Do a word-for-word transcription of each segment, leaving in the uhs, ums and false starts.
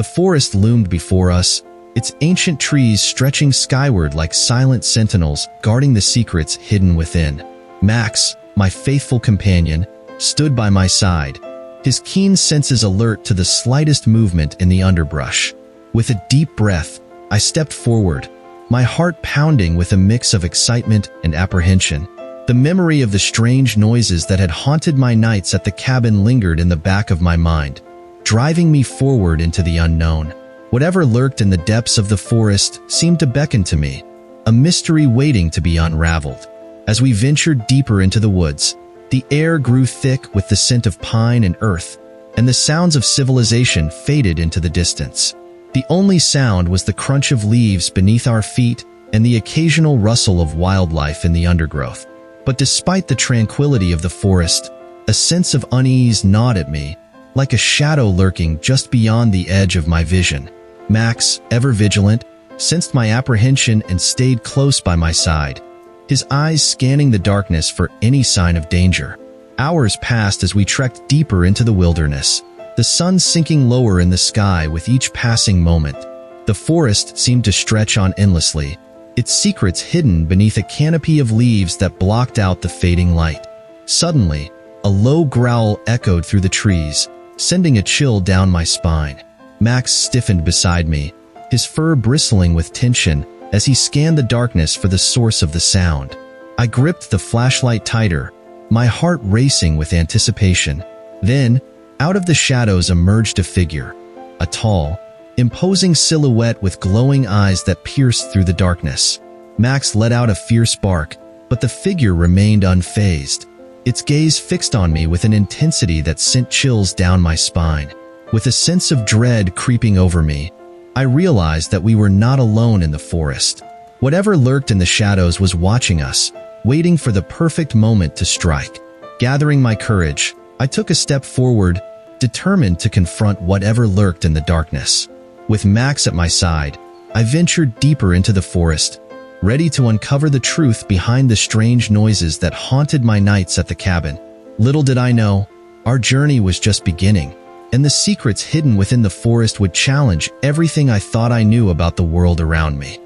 The forest loomed before us, its ancient trees stretching skyward like silent sentinels guarding the secrets hidden within. Max, my faithful companion, stood by my side, his keen senses alert to the slightest movement in the underbrush. With a deep breath, I stepped forward, my heart pounding with a mix of excitement and apprehension. The memory of the strange noises that had haunted my nights at the cabin lingered in the back of my mind, driving me forward into the unknown. Whatever lurked in the depths of the forest seemed to beckon to me, a mystery waiting to be unraveled. As we ventured deeper into the woods, the air grew thick with the scent of pine and earth, and the sounds of civilization faded into the distance. The only sound was the crunch of leaves beneath our feet and the occasional rustle of wildlife in the undergrowth. But despite the tranquility of the forest, a sense of unease gnawed at me, like a shadow lurking just beyond the edge of my vision. Max, ever vigilant, sensed my apprehension and stayed close by my side, his eyes scanning the darkness for any sign of danger. Hours passed as we trekked deeper into the wilderness, the sun sinking lower in the sky with each passing moment. The forest seemed to stretch on endlessly, its secrets hidden beneath a canopy of leaves that blocked out the fading light. Suddenly, a low growl echoed through the trees, sending a chill down my spine. Max stiffened beside me, his fur bristling with tension as he scanned the darkness for the source of the sound. I gripped the flashlight tighter, my heart racing with anticipation. Then, out of the shadows emerged a figure, a tall, imposing silhouette with glowing eyes that pierced through the darkness. Max let out a fierce bark, but the figure remained unfazed, its gaze fixed on me with an intensity that sent chills down my spine. With a sense of dread creeping over me, I realized that we were not alone in the forest. Whatever lurked in the shadows was watching us, waiting for the perfect moment to strike. Gathering my courage, I took a step forward, determined to confront whatever lurked in the darkness. With Max at my side, I ventured deeper into the forest, ready to uncover the truth behind the strange noises that haunted my nights at the cabin. Little did I know, our journey was just beginning, and the secrets hidden within the forest would challenge everything I thought I knew about the world around me.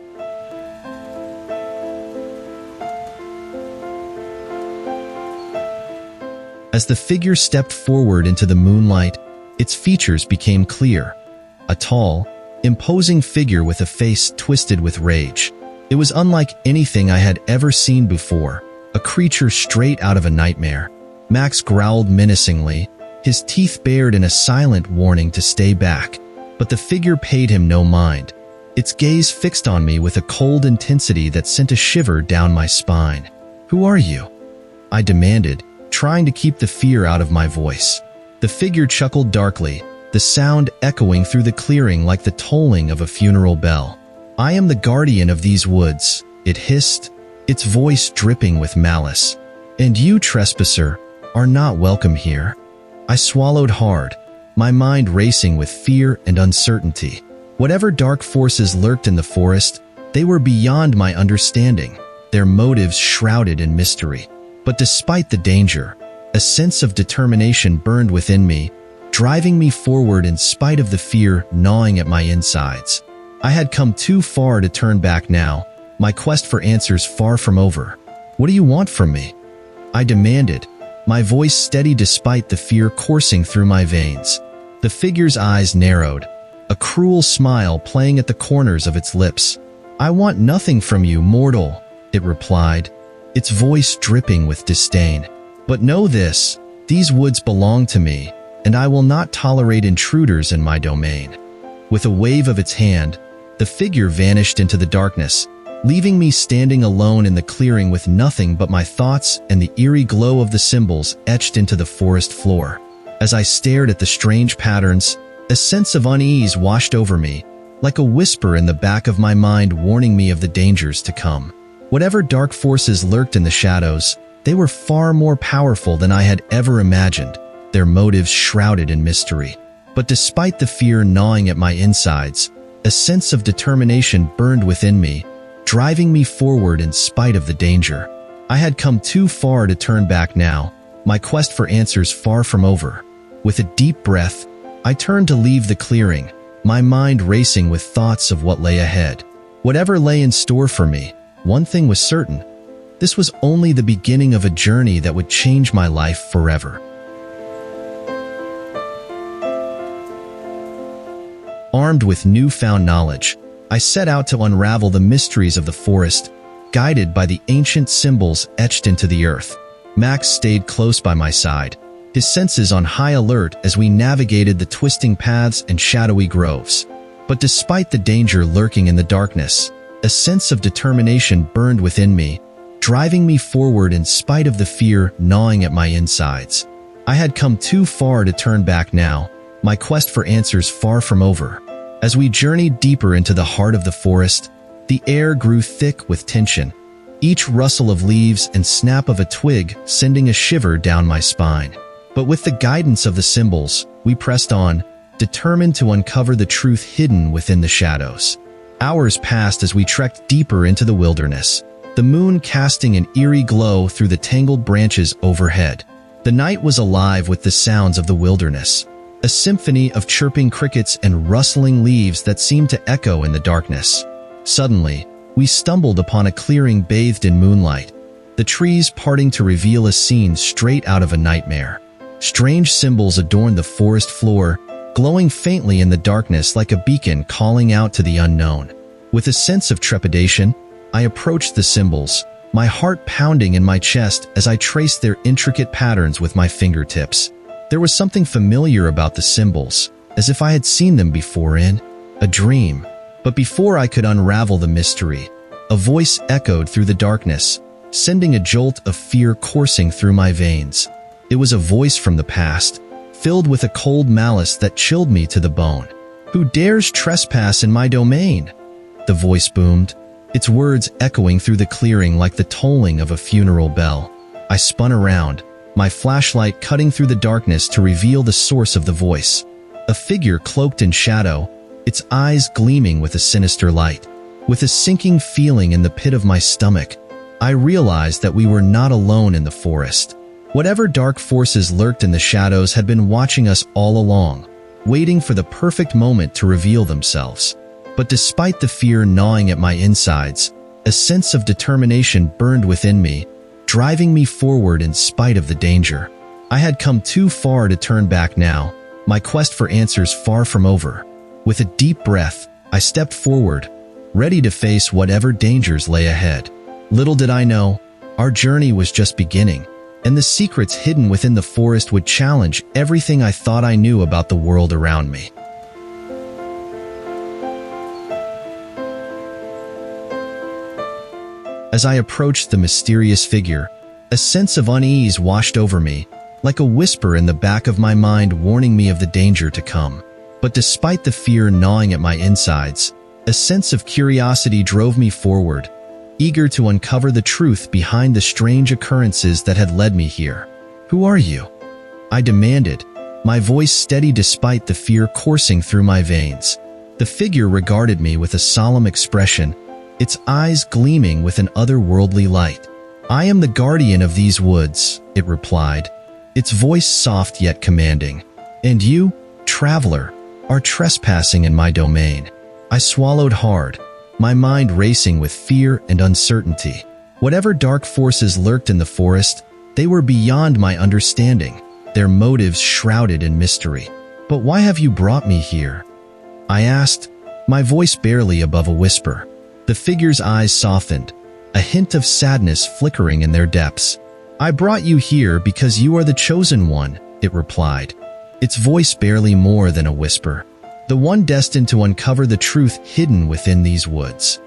As the figure stepped forward into the moonlight, its features became clear. A tall, imposing figure with a face twisted with rage. It was unlike anything I had ever seen before, a creature straight out of a nightmare. Max growled menacingly, his teeth bared in a silent warning to stay back. But the figure paid him no mind, its gaze fixed on me with a cold intensity that sent a shiver down my spine. "Who are you?" I demanded, trying to keep the fear out of my voice. The figure chuckled darkly, the sound echoing through the clearing like the tolling of a funeral bell. "I am the guardian of these woods," it hissed, its voice dripping with malice. "And you, trespasser, are not welcome here." I swallowed hard, my mind racing with fear and uncertainty. Whatever dark forces lurked in the forest, they were beyond my understanding, their motives shrouded in mystery. But despite the danger, a sense of determination burned within me, driving me forward in spite of the fear gnawing at my insides. I had come too far to turn back now, my quest for answers far from over. "What do you want from me?" I demanded, my voice steady despite the fear coursing through my veins. The figure's eyes narrowed, a cruel smile playing at the corners of its lips. "I want nothing from you, mortal," it replied, its voice dripping with disdain. "But know this, these woods belong to me, and I will not tolerate intruders in my domain." With a wave of its hand, the figure vanished into the darkness, leaving me standing alone in the clearing with nothing but my thoughts and the eerie glow of the symbols etched into the forest floor. As I stared at the strange patterns, a sense of unease washed over me, like a whisper in the back of my mind warning me of the dangers to come. Whatever dark forces lurked in the shadows, they were far more powerful than I had ever imagined, their motives shrouded in mystery. But despite the fear gnawing at my insides, a sense of determination burned within me, driving me forward in spite of the danger. I had come too far to turn back now, my quest for answers far from over. With a deep breath, I turned to leave the clearing, my mind racing with thoughts of what lay ahead. Whatever lay in store for me, one thing was certain. This was only the beginning of a journey that would change my life forever. Armed with newfound knowledge, I set out to unravel the mysteries of the forest, guided by the ancient symbols etched into the earth. Max stayed close by my side, his senses on high alert as we navigated the twisting paths and shadowy groves. But despite the danger lurking in the darkness, a sense of determination burned within me, driving me forward in spite of the fear gnawing at my insides. I had come too far to turn back now, my quest for answers far from over. As we journeyed deeper into the heart of the forest, the air grew thick with tension, each rustle of leaves and snap of a twig sending a shiver down my spine. But with the guidance of the symbols, we pressed on, determined to uncover the truth hidden within the shadows. Hours passed as we trekked deeper into the wilderness, the moon casting an eerie glow through the tangled branches overhead. The night was alive with the sounds of the wilderness, a symphony of chirping crickets and rustling leaves that seemed to echo in the darkness. Suddenly, we stumbled upon a clearing bathed in moonlight, the trees parting to reveal a scene straight out of a nightmare. Strange symbols adorned the forest floor, glowing faintly in the darkness like a beacon calling out to the unknown. With a sense of trepidation, I approached the symbols, my heart pounding in my chest as I traced their intricate patterns with my fingertips. There was something familiar about the symbols, as if I had seen them before in a dream. But before I could unravel the mystery, a voice echoed through the darkness, sending a jolt of fear coursing through my veins. It was a voice from the past, filled with a cold malice that chilled me to the bone. "Who dares trespass in my domain?" the voice boomed, its words echoing through the clearing like the tolling of a funeral bell. I spun around, my flashlight cutting through the darkness to reveal the source of the voice. A figure cloaked in shadow, its eyes gleaming with a sinister light. With a sinking feeling in the pit of my stomach, I realized that we were not alone in the forest. Whatever dark forces lurked in the shadows had been watching us all along, waiting for the perfect moment to reveal themselves. But despite the fear gnawing at my insides, a sense of determination burned within me, driving me forward in spite of the danger. I had come too far to turn back now, my quest for answers far from over. With a deep breath, I stepped forward, ready to face whatever dangers lay ahead. Little did I know, our journey was just beginning, and the secrets hidden within the forest would challenge everything I thought I knew about the world around me. As I approached the mysterious figure, a sense of unease washed over me, like a whisper in the back of my mind warning me of the danger to come. But despite the fear gnawing at my insides, a sense of curiosity drove me forward, eager to uncover the truth behind the strange occurrences that had led me here. "Who are you?" I demanded, my voice steady despite the fear coursing through my veins. The figure regarded me with a solemn expression, its eyes gleaming with an otherworldly light. "I am the guardian of these woods," it replied, its voice soft yet commanding. "And you, traveler, are trespassing in my domain." I swallowed hard, my mind racing with fear and uncertainty. Whatever dark forces lurked in the forest, they were beyond my understanding, their motives shrouded in mystery. "But why have you brought me here?" I asked, my voice barely above a whisper. The figure's eyes softened, a hint of sadness flickering in their depths. "I brought you here because you are the chosen one," it replied, its voice barely more than a whisper. "The one destined to uncover the truth hidden within these woods."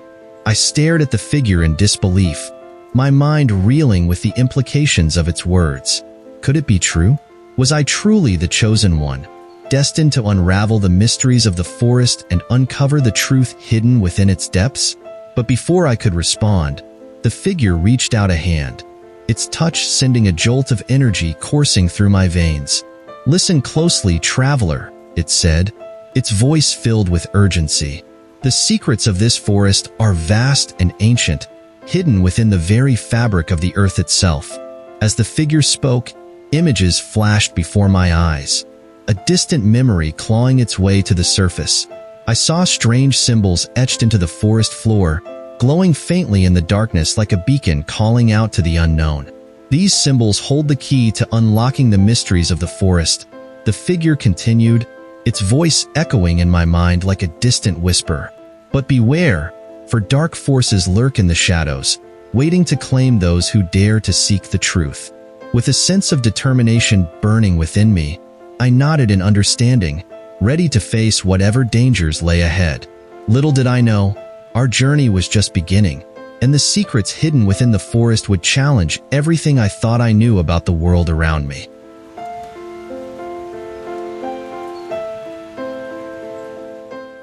I stared at the figure in disbelief, my mind reeling with the implications of its words. Could it be true? Was I truly the chosen one, destined to unravel the mysteries of the forest and uncover the truth hidden within its depths? But before I could respond, the figure reached out a hand, its touch sending a jolt of energy coursing through my veins. "Listen closely, traveler," it said, its voice filled with urgency. "The secrets of this forest are vast and ancient, hidden within the very fabric of the earth itself." As the figure spoke, images flashed before my eyes, a distant memory clawing its way to the surface, I saw strange symbols etched into the forest floor, glowing faintly in the darkness like a beacon calling out to the unknown. These symbols hold the key to unlocking the mysteries of the forest, the figure continued, its voice echoing in my mind like a distant whisper. But beware, for dark forces lurk in the shadows, waiting to claim those who dare to seek the truth. With a sense of determination burning within me, I nodded in understanding, ready to face whatever dangers lay ahead. Little did I know, our journey was just beginning, and the secrets hidden within the forest would challenge everything I thought I knew about the world around me.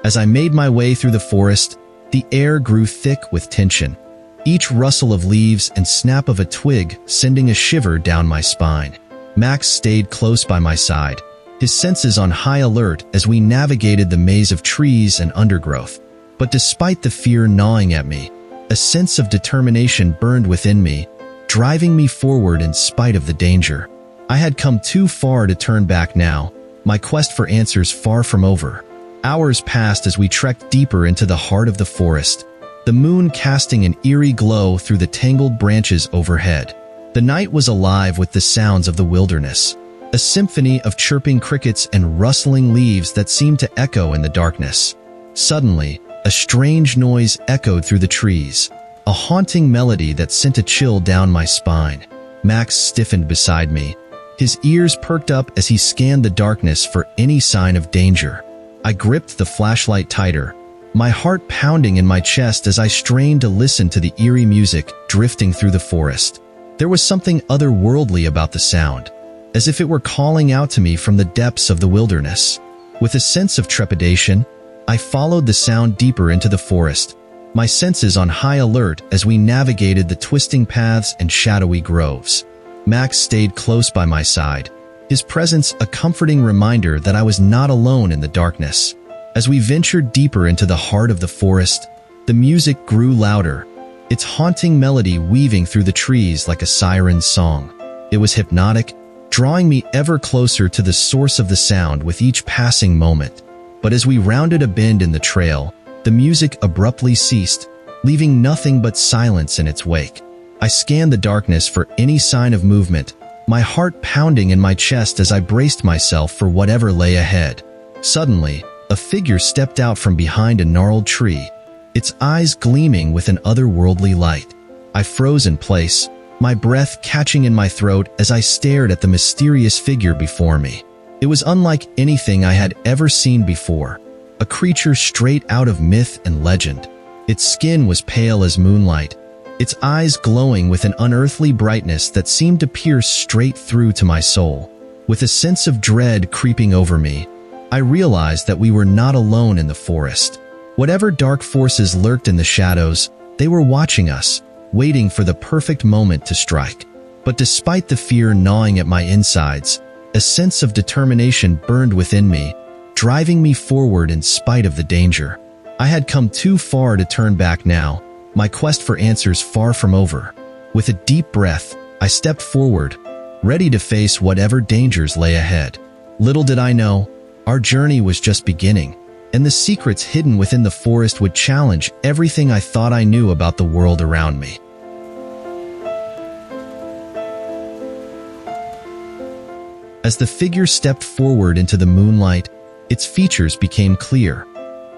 As I made my way through the forest, the air grew thick with tension, each rustle of leaves and snap of a twig sending a shiver down my spine. Max stayed close by my side, his senses on high alert as we navigated the maze of trees and undergrowth. But despite the fear gnawing at me, a sense of determination burned within me, driving me forward in spite of the danger. I had come too far to turn back now, my quest for answers far from over. Hours passed as we trekked deeper into the heart of the forest, the moon casting an eerie glow through the tangled branches overhead. The night was alive with the sounds of the wilderness, a symphony of chirping crickets and rustling leaves that seemed to echo in the darkness. Suddenly, a strange noise echoed through the trees, a haunting melody that sent a chill down my spine. Max stiffened beside me, his ears perked up as he scanned the darkness for any sign of danger. I gripped the flashlight tighter, my heart pounding in my chest as I strained to listen to the eerie music drifting through the forest. There was something otherworldly about the sound, as if it were calling out to me from the depths of the wilderness. With a sense of trepidation, I followed the sound deeper into the forest, my senses on high alert as we navigated the twisting paths and shadowy groves. Max stayed close by my side, his presence a comforting reminder that I was not alone in the darkness. As we ventured deeper into the heart of the forest, the music grew louder, its haunting melody weaving through the trees like a siren's song. It was hypnotic, drawing me ever closer to the source of the sound with each passing moment. But as we rounded a bend in the trail, the music abruptly ceased, leaving nothing but silence in its wake. I scanned the darkness for any sign of movement, my heart pounding in my chest as I braced myself for whatever lay ahead. Suddenly, a figure stepped out from behind a gnarled tree, its eyes gleaming with an otherworldly light. I froze in place, my breath catching in my throat as I stared at the mysterious figure before me. It was unlike anything I had ever seen before, a creature straight out of myth and legend. Its skin was pale as moonlight, its eyes glowing with an unearthly brightness that seemed to pierce straight through to my soul. With a sense of dread creeping over me, I realized that we were not alone in the forest. Whatever dark forces lurked in the shadows, they were watching us, waiting for the perfect moment to strike. But despite the fear gnawing at my insides, a sense of determination burned within me, driving me forward in spite of the danger. I had come too far to turn back now, my quest for answers far from over. With a deep breath, I stepped forward, ready to face whatever dangers lay ahead. Little did I know, our journey was just beginning, and the secrets hidden within the forest would challenge everything I thought I knew about the world around me. As the figure stepped forward into the moonlight, its features became clear.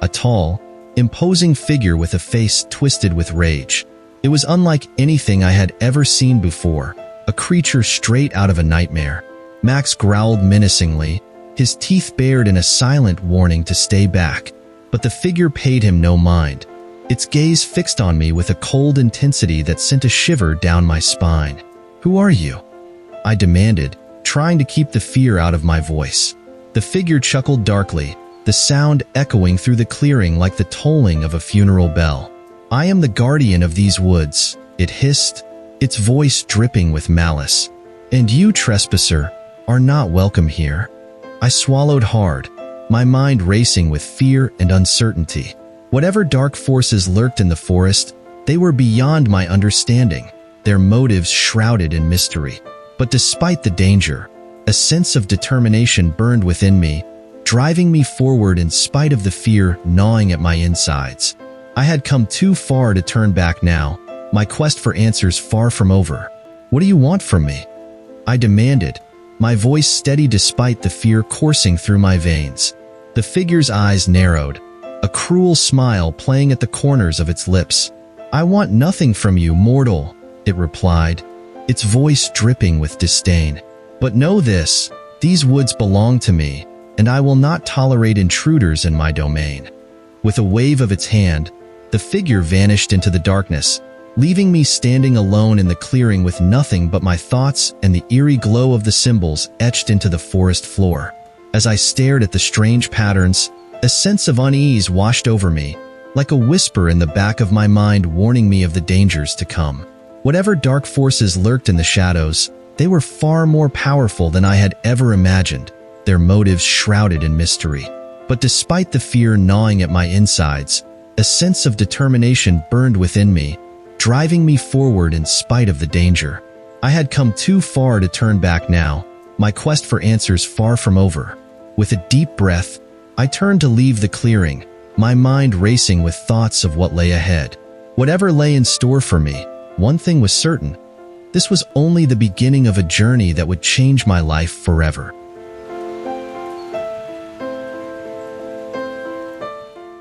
A tall, imposing figure with a face twisted with rage. It was unlike anything I had ever seen before, a creature straight out of a nightmare. Max growled menacingly, his teeth bared in a silent warning to stay back. But the figure paid him no mind, its gaze fixed on me with a cold intensity that sent a shiver down my spine. "Who are you?" I demanded, trying to keep the fear out of my voice. The figure chuckled darkly, the sound echoing through the clearing like the tolling of a funeral bell. "I am the guardian of these woods," it hissed, its voice dripping with malice. "And you, trespasser, are not welcome here." I swallowed hard, my mind racing with fear and uncertainty. Whatever dark forces lurked in the forest, they were beyond my understanding, their motives shrouded in mystery. But despite the danger, a sense of determination burned within me, driving me forward in spite of the fear gnawing at my insides. I had come too far to turn back now, my quest for answers far from over. "What do you want from me?" I demanded, my voice steady despite the fear coursing through my veins. The figure's eyes narrowed, a cruel smile playing at the corners of its lips. "I want nothing from you, mortal," it replied, its voice dripping with disdain. "But know this, these woods belong to me, and I will not tolerate intruders in my domain." With a wave of its hand, the figure vanished into the darkness, leaving me standing alone in the clearing with nothing but my thoughts and the eerie glow of the symbols etched into the forest floor. As I stared at the strange patterns, a sense of unease washed over me, like a whisper in the back of my mind warning me of the dangers to come. Whatever dark forces lurked in the shadows, they were far more powerful than I had ever imagined, their motives shrouded in mystery. But despite the fear gnawing at my insides, a sense of determination burned within me, driving me forward in spite of the danger. I had come too far to turn back now, my quest for answers far from over. With a deep breath, I turned to leave the clearing, my mind racing with thoughts of what lay ahead. Whatever lay in store for me, one thing was certain: this was only the beginning of a journey that would change my life forever.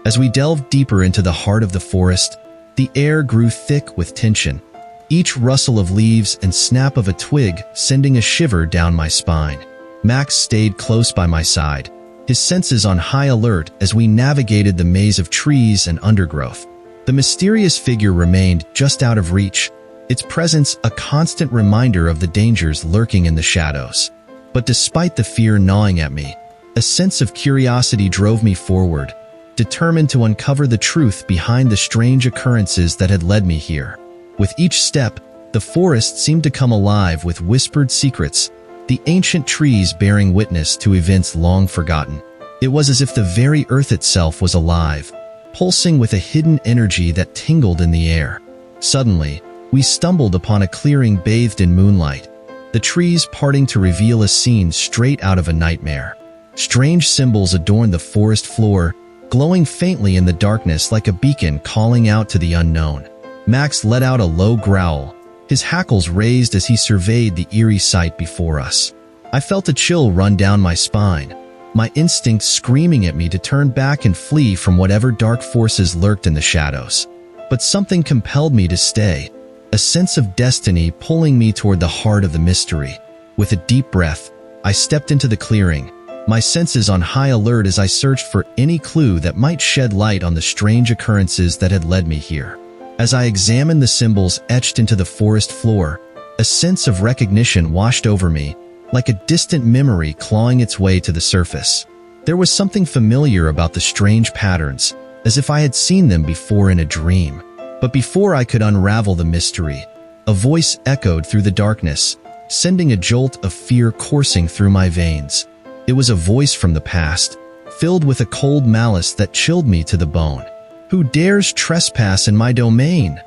As we delved deeper into the heart of the forest, the air grew thick with tension, each rustle of leaves and snap of a twig sending a shiver down my spine. Max stayed close by my side, his senses on high alert as we navigated the maze of trees and undergrowth. The mysterious figure remained just out of reach, its presence a constant reminder of the dangers lurking in the shadows. But despite the fear gnawing at me, a sense of curiosity drove me forward, determined to uncover the truth behind the strange occurrences that had led me here. With each step, the forest seemed to come alive with whispered secrets, the ancient trees bearing witness to events long forgotten. It was as if the very earth itself was alive, pulsing with a hidden energy that tingled in the air. Suddenly, we stumbled upon a clearing bathed in moonlight, the trees parting to reveal a scene straight out of a nightmare. Strange symbols adorned the forest floor, glowing faintly in the darkness like a beacon calling out to the unknown. Max let out a low growl, his hackles raised as he surveyed the eerie sight before us. I felt a chill run down my spine, my instincts screaming at me to turn back and flee from whatever dark forces lurked in the shadows. But something compelled me to stay, a sense of destiny pulling me toward the heart of the mystery. With a deep breath, I stepped into the clearing, my senses on high alert as I searched for any clue that might shed light on the strange occurrences that had led me here. As I examined the symbols etched into the forest floor, a sense of recognition washed over me, like a distant memory clawing its way to the surface. There was something familiar about the strange patterns, as if I had seen them before in a dream. But before I could unravel the mystery, a voice echoed through the darkness, sending a jolt of fear coursing through my veins. It was a voice from the past, filled with a cold malice that chilled me to the bone. "Who dares trespass in my domain?"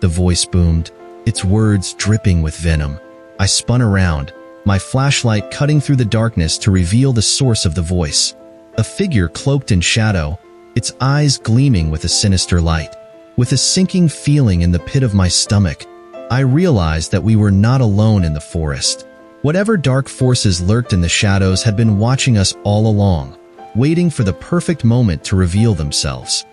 the voice boomed, its words dripping with venom. I spun around, my flashlight cutting through the darkness to reveal the source of the voice. A figure cloaked in shadow, its eyes gleaming with a sinister light. With a sinking feeling in the pit of my stomach, I realized that we were not alone in the forest. Whatever dark forces lurked in the shadows had been watching us all along, waiting for the perfect moment to reveal themselves.